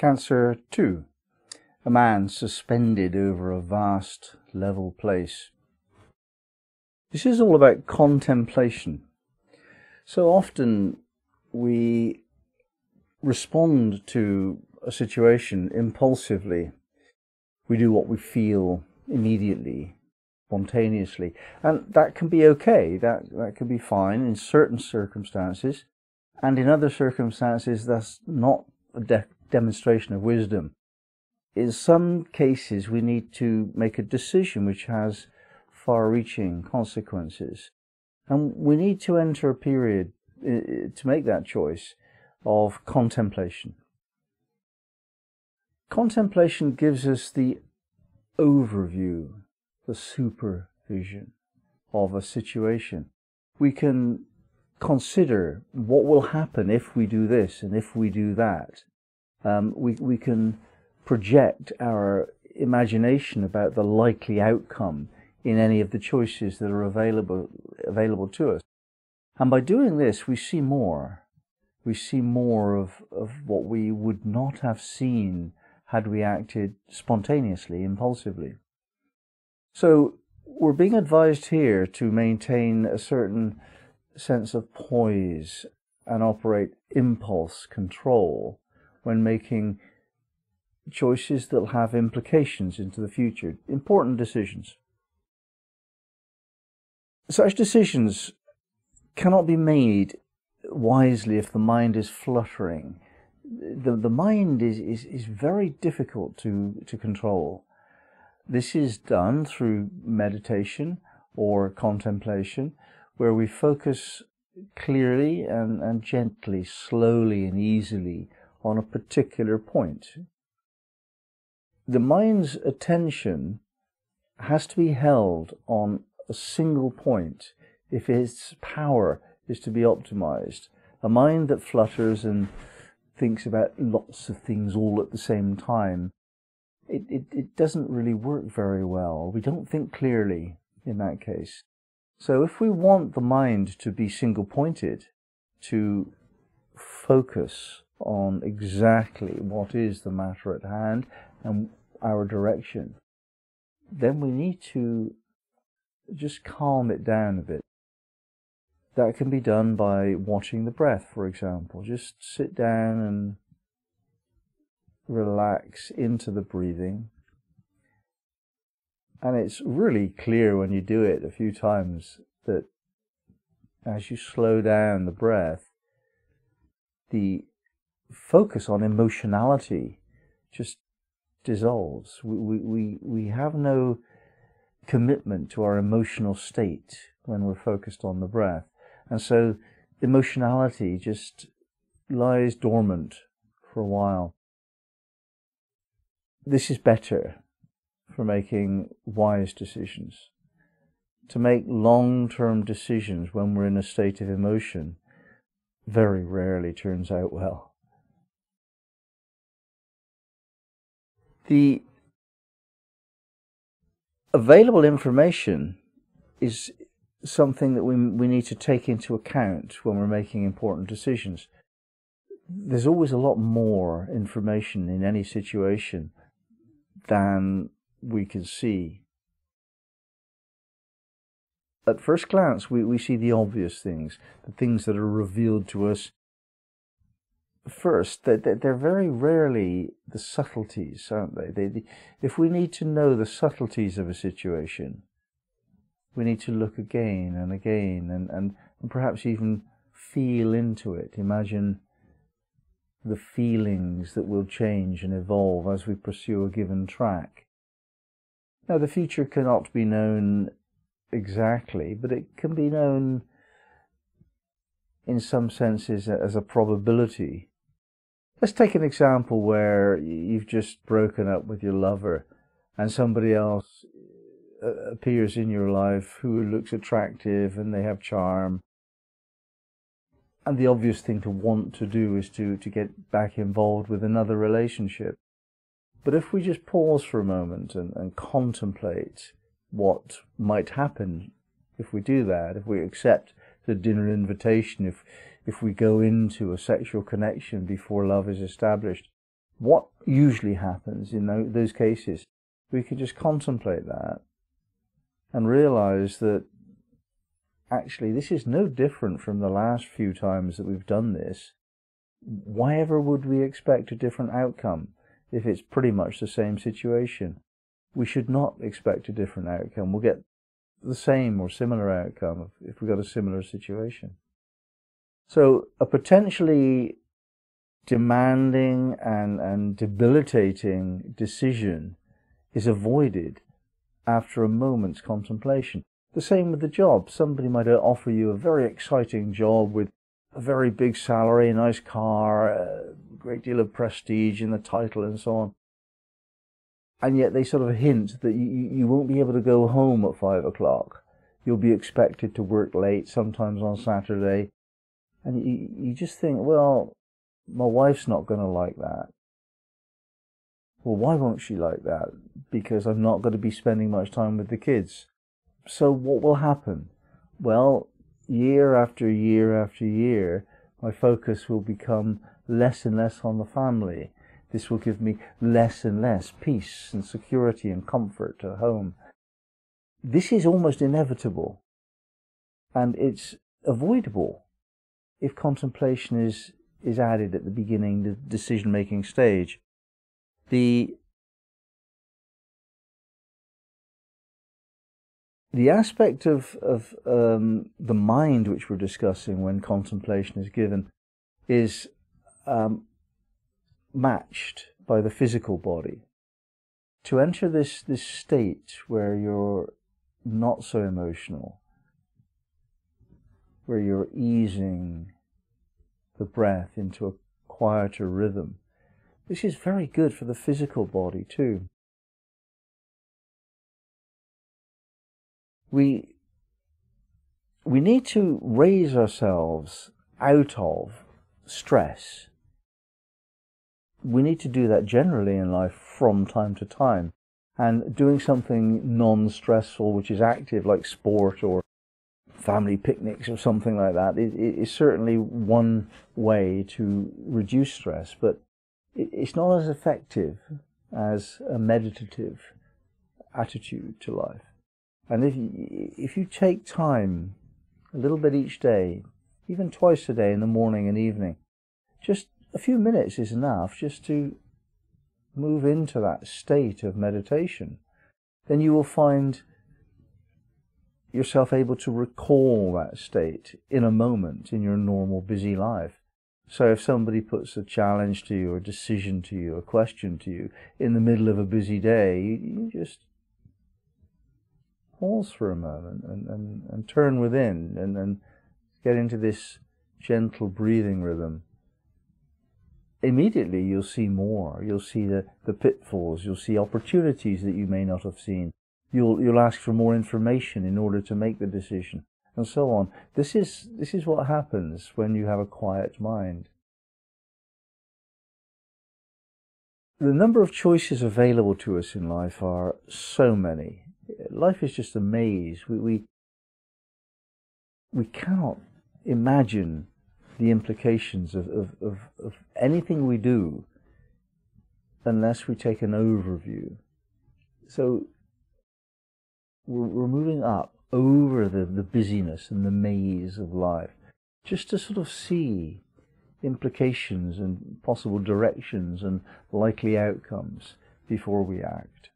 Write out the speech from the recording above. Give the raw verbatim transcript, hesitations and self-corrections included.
Cancer two, a man suspended over a vast level place. This is all about contemplation. So often we respond to a situation impulsively. We do what we feel immediately, spontaneously, and that can be okay, that, that can be fine in certain circumstances, and in other circumstances that's not a de demonstration of wisdom. In some cases we need to make a decision which has far-reaching consequences, and we need to enter a period to make that choice of contemplation. Contemplation gives us the overview, the supervision of a situation. We can consider what will happen if we do this and if we do that. Um, we, we can project our imagination about the likely outcome in any of the choices that are available, available to us. And by doing this, we see more. We see more of, of what we would not have seen had we acted spontaneously, impulsively. So we're being advised here to maintain a certain sense of poise and operate impulse control when making choices that will have implications into the future, important decisions. Such decisions cannot be made wisely if the mind is fluttering. The, the mind is, is, is very difficult to, to control. This is done through meditation or contemplation, where we focus clearly and, and gently, slowly and easily on a particular point. The mind's attention has to be held on a single point if its power is to be optimized. A mind that flutters and thinks about lots of things all at the same time, it, it, it doesn't really work very well. We don't think clearly in that case. So if we want the mind to be single-pointed, to focus on exactly what is the matter at hand and our direction, then we need to just calm it down a bit. That can be done by watching the breath, for example. Just sit down and relax into the breathing. And it's really clear when you do it a few times that as you slow down the breath, the focus on emotionality just dissolves. We, we, we have no commitment to our emotional state when we're focused on the breath. And so emotionality just lies dormant for a while. This is better for making wise decisions. To make long-term decisions when we're in a state of emotion very rarely turns out well. The available information is something that we, we need to take into account when we're making important decisions. There's always a lot more information in any situation than we can see. At first glance, we, we see the obvious things, the things that are revealed to us first. That they're, they're very rarely the subtleties, aren't they? They, they? If we need to know the subtleties of a situation, we need to look again and again and, and, and perhaps even feel into it. Imagine the feelings that will change and evolve as we pursue a given track. Now, the future cannot be known exactly, but it can be known in some senses as a probability. Let's take an example where you've just broken up with your lover and somebody else appears in your life who looks attractive and they have charm. And the obvious thing to want to do is to, to get back involved with another relationship. But if we just pause for a moment and, and contemplate what might happen if we do that, if we accept the dinner invitation, if, if we go into a sexual connection before love is established, what usually happens in those cases, we could just contemplate that and realize that actually this is no different from the last few times that we've done this. Why ever would we expect a different outcome if it's pretty much the same situation? We should not expect a different outcome. We'll get the same or similar outcome if we've got a similar situation. So a potentially demanding and, and debilitating decision is avoided after a moment's contemplation. The same with the job. Somebody might offer you a very exciting job with a very big salary, a nice car, a great deal of prestige in the title and so on. And yet they sort of hint that you, you won't be able to go home at five o'clock. You'll be expected to work late, sometimes on Saturday. And you, you just think, well, my wife's not going to like that. Well, why won't she like that? Because I'm not going to be spending much time with the kids. So what will happen? Well, year after year after year, my focus will become less and less on the family. This will give me less and less peace and security and comfort at home. This is almost inevitable, and it's avoidable if contemplation is, is added at the beginning, the decision-making stage. The, the aspect of, of um, the mind which we're discussing when contemplation is given is um, matched by the physical body. To enter this, this state where you're not so emotional, where you're easing the breath into a quieter rhythm, this is very good for the physical body too. We, we need to raise ourselves out of stress. We need to do that generally in life from time to time, and doing something non-stressful which is active, like sport or family picnics or something like that, is, is certainly one way to reduce stress, but it's not as effective as a meditative attitude to life. And if you, if you take time, a little bit each day, even twice a day in the morning and evening, just a few minutes is enough just to move into that state of meditation. Then you will find yourself able to recall that state in a moment in your normal busy life. So if somebody puts a challenge to you, or a decision to you, a question to you in the middle of a busy day, you just pause for a moment and, and, and turn within and, and get into this gentle breathing rhythm. Immediately you'll see more, you'll see the, the pitfalls, you'll see opportunities that you may not have seen, you'll, you'll ask for more information in order to make the decision, and so on. This is, this is what happens when you have a quiet mind. The number of choices available to us in life are so many. Life is just a maze. We, we, we cannot imagine the implications of, of, of, of anything we do unless we take an overview. So we're, we're moving up over the, the busyness and the maze of life just to sort of see implications and possible directions and likely outcomes before we act.